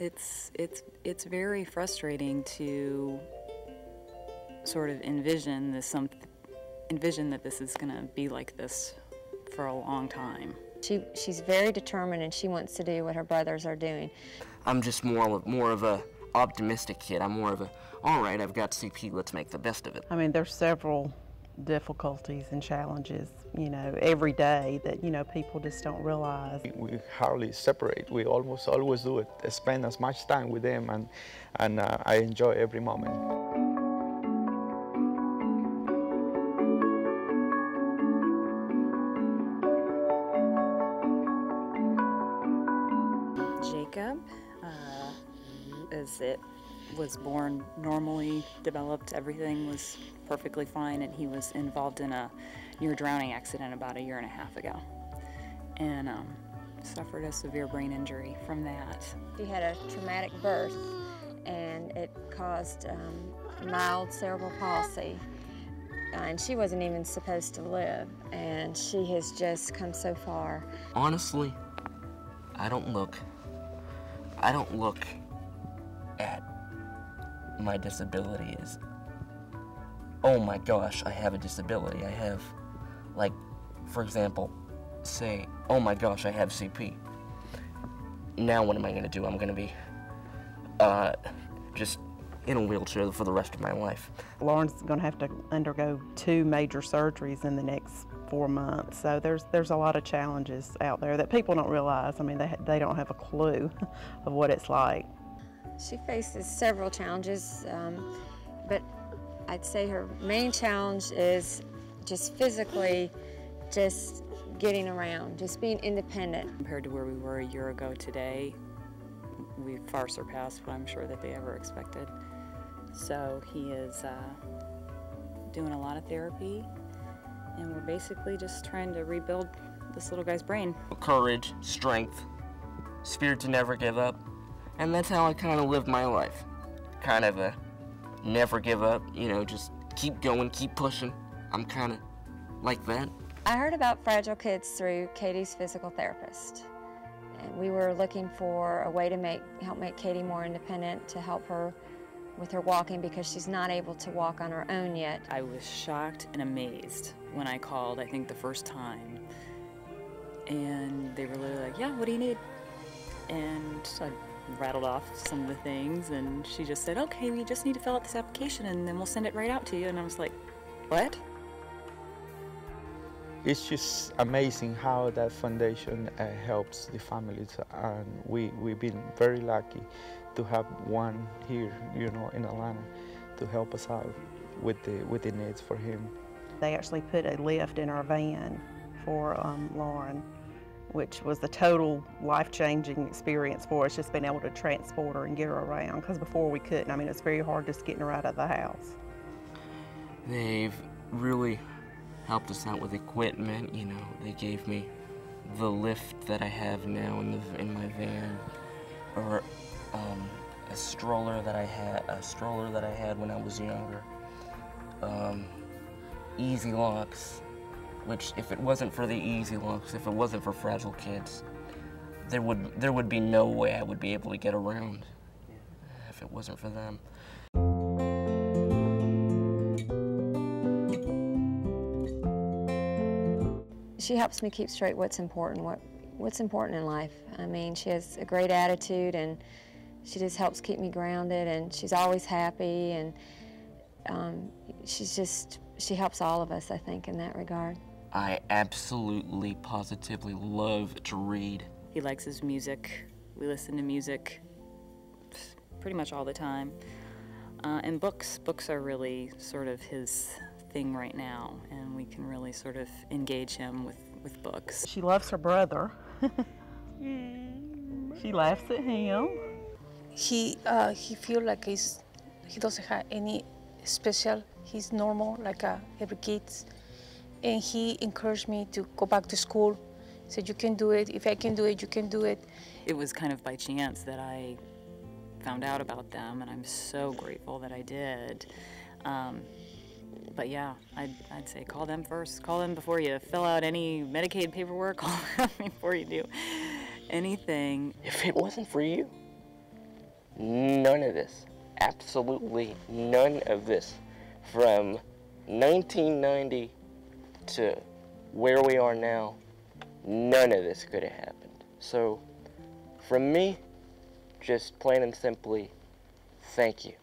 It's very frustrating to sort of envision this envision that this is going to be like this for a long time. She's very determined, and she wants to do what her brothers are doing. I'm just more of a optimistic kid. I'm more of a, all right, I've got CP, let's make the best of it. I mean, there's several difficulties and challenges, you know, every day that, you know, people just don't realize. We hardly separate. We almost always do it. I spend as much time with them, and I enjoy every moment. Jacob was born normally, developed, everything was perfectly fine, and he was involved in a near-drowning accident about 1.5 years ago, and suffered a severe brain injury from that. He had a traumatic birth, and it caused mild cerebral palsy, and she wasn't even supposed to live, and she has just come so far. Honestly, I don't look at my disability is, oh my gosh, I have a disability. I have, like, for example, say, oh my gosh, I have CP. Now what am I gonna do? I'm gonna be just in a wheelchair for the rest of my life. Lauren's gonna have to undergo 2 major surgeries in the next 4 months, so there's a lot of challenges out there that people don't realize. I mean, they don't have a clue of what it's like. She faces several challenges, but I'd say her main challenge is just physically just getting around, just being independent. Compared to where we were 1 year ago today, we've far surpassed what I'm sure that they ever expected. So he is doing a lot of therapy, and we're basically just trying to rebuild this little guy's brain. Courage, strength, spirit to never give up. And that's how I kind of lived my life. Kind of a never give up, you know, just keep going, keep pushing. I'm kind of like that. I heard about Fragile Kids through Katie's physical therapist. And we were looking for a way to help make Katie more independent, to help her with her walking, because she's not able to walk on her own yet. I was shocked and amazed when I called, I think the first time. And they were literally like, yeah, what do you need? And I rattled off some of the things, and she just said, okay, we just need to fill out this application and then we'll send it right out to you. And I was like, what? It's just amazing how that foundation helps the families, and we've been very lucky to have one here, you know, in Atlanta to help us out with the needs for him. They actually put a lift in our van for Lauren, which was a total life-changing experience for us, just being able to transport her and get her around, because before we couldn't. I mean, it's very hard just getting her out of the house. They've really helped us out with equipment, you know. They gave me the lift that I have now in my van, or a stroller that I had when I was younger. Easy Lux, which if it wasn't for the Easy Lux, if it wasn't for Fragile Kids, there would be no way I would be able to get around if it wasn't for them. She helps me keep straight what's important, what's important in life. I mean, she has a great attitude, and she just helps keep me grounded, and she's always happy, and she helps all of us, I think, in that regard. I absolutely, positively love to read. He likes his music. We listen to music pretty much all the time. And books. Books are really sort of his thing right now, and we can really sort of engage him with books. She loves her brother. She laughs at him. He feels like he doesn't have any special. He's normal, like every kid. And he encouraged me to go back to school. He said, you can do it. If I can do it, you can do it. It was kind of by chance that I found out about them, and I'm so grateful that I did. But yeah, I'd say call them first. Call them before you fill out any Medicaid paperwork. Call them before you do anything. If it wasn't for you, none of this, absolutely none of this, from 1990 to where we are now, none of this could have happened. So from me, just plain and simply, thank you.